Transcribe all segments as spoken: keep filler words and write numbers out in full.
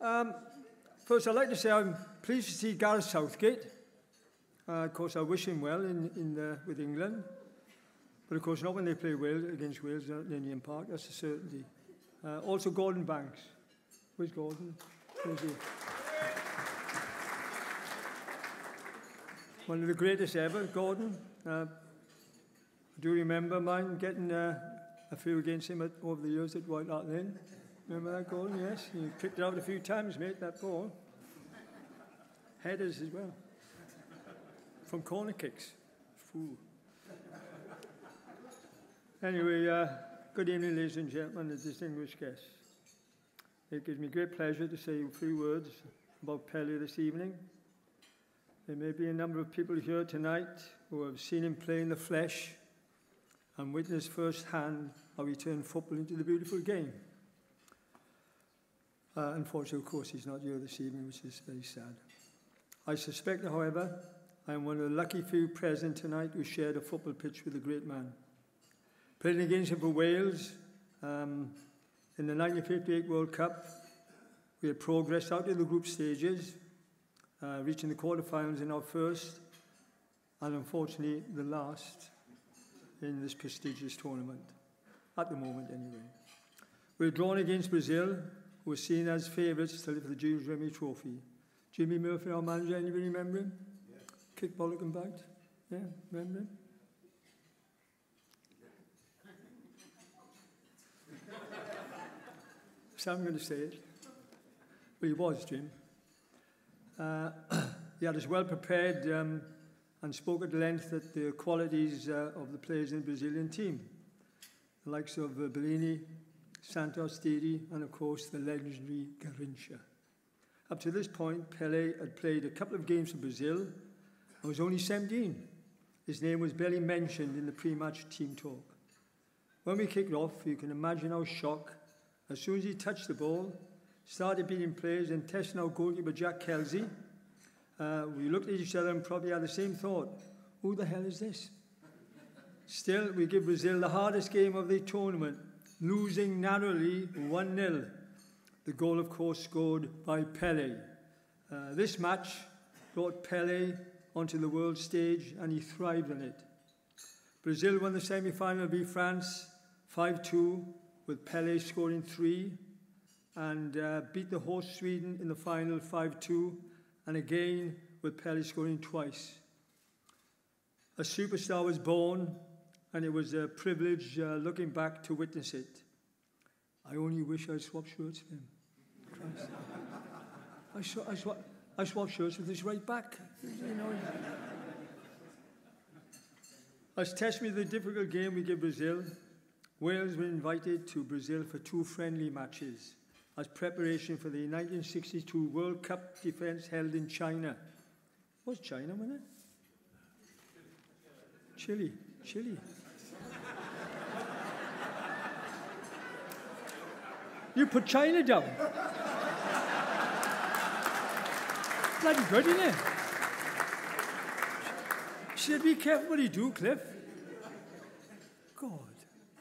Um, first, I'd like to say I'm pleased to see Gareth Southgate. Uh, of course, I wish him well in, in the, with England. But, of course, not when they play Wales against Wales at Ninian Park. That's a certainty. Uh, also, Gordon Banks. Where's Gordon? Where's he? One of the greatest ever, Gordon. Uh, I do remember mine getting uh, a few against him at, over the years at White Hart Lane. Remember that, Gordon? Yes. You picked it out a few times, mate, that ball. Headers as well. From corner kicks. Fool. Anyway, uh, good evening, ladies and gentlemen, and distinguished guests. It gives me great pleasure to say a few words about Pele this evening. There may be a number of people here tonight who have seen him play in the flesh and witnessed firsthand how he turned football into the beautiful game. Uh, unfortunately, of course, he's not here this evening, which is very sad. I suspect, however, I am one of the lucky few present tonight who shared a football pitch with a great man. Playing against him for Wales um, in the nineteen fifty-eight World Cup, we had progressed out of the group stages, uh, reaching the quarterfinals in our first and unfortunately the last in this prestigious tournament, at the moment anyway. We were drawn against Brazil, who were seen as favourites to lift the Jules Rimet Trophy. Jimmy Murphy, our manager, anybody remember him? Yeah. Kick, bollock and bagged. Yeah, remember him? I'm going to say it. Well, he was, Jim. Uh, he had us well prepared um, and spoke at length at the qualities uh, of the players in the Brazilian team, the likes of uh, Bellini, Santos, Didi, and of course the legendary Garrincha. Up to this point, Pele had played a couple of games for Brazil and was only seventeen. His name was barely mentioned in the pre-match team talk. When we kicked off, you can imagine our shock as soon as he touched the ball, started beating players and testing our goalkeeper, Jack Kelsey. Uh, we looked at each other and probably had the same thought. Who the hell is this? Still, we give Brazil the hardest game of the tournament, losing narrowly one nil. The goal, of course, scored by Pele. Uh, this match brought Pele onto the world stage and he thrived on it. Brazil won the semi-final v France five two. With Pele scoring three and uh, beat the host Sweden in the final five two, and again with Pele scoring twice. A superstar was born, and it was a privilege uh, looking back to witness it. I only wish I swapped shirts with him. Christ. I, sw I, sw I swapped shirts with his right back. You know. As testament to the difficult game we give Brazil, Wales were invited to Brazil for two friendly matches as preparation for the nineteen sixty-two World Cup defence held in China. It was China, wasn't it? Chile. Chile. You put China down. Bloody good, isn't it? Should be careful what you do, Cliff. God.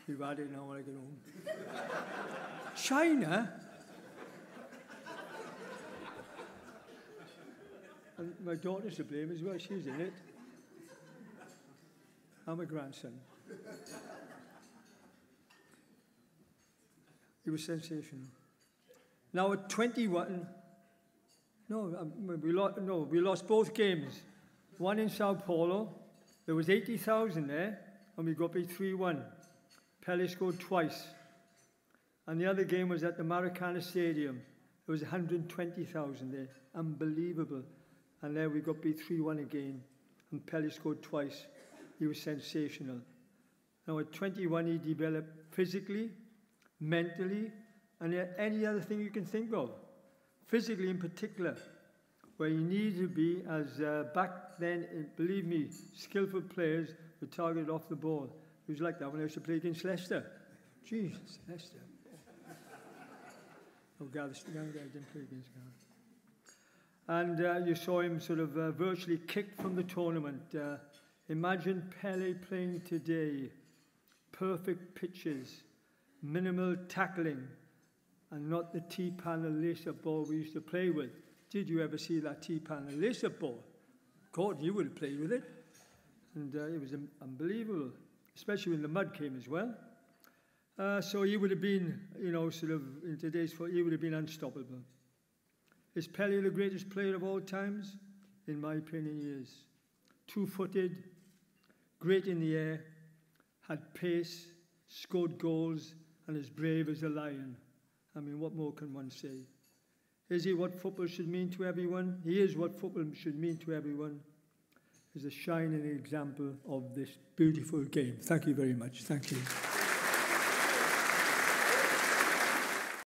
You've had it now when I get home. China? And my daughter's to blame as well, she's in it. I'm a grandson. It was sensational. Now at twenty-one, no, we lost, no, we lost both games. One in Sao Paulo, there was eighty thousand there, and we got beat three one. Pele scored twice, and the other game was at the Maracana Stadium. There was one hundred twenty thousand there, unbelievable. And there we got beat three one again, and Pele scored twice. He was sensational. Now at twenty-one, he developed physically, mentally, and any other thing you can think of. Physically in particular, where you need to be as uh, back then, believe me, skillful players were targeted off the ball. It was like that when I used to play against Leicester. Jesus, Leicester. Oh, Gareth, I didn't play against Gareth. And uh, you saw him sort of uh, virtually kicked from the tournament. Uh, imagine Pele playing today. Perfect pitches, minimal tackling, and not the T-pan and lace up ball we used to play with. Did you ever see that T-pan and lace up ball? Gordon, you would have played with it. And uh, it was um, unbelievable, especially when the mud came as well. Uh, so he would have been, you know, sort of, in today's football, he would have been unstoppable. Is Pele the greatest player of all times? In my opinion, he is. Two-footed, great in the air, had pace, scored goals, and as brave as a lion. I mean, what more can one say? Is he what football should mean to everyone? He is what football should mean to everyone. He's a shining example of this beautiful game. Thank you very much. Thank you.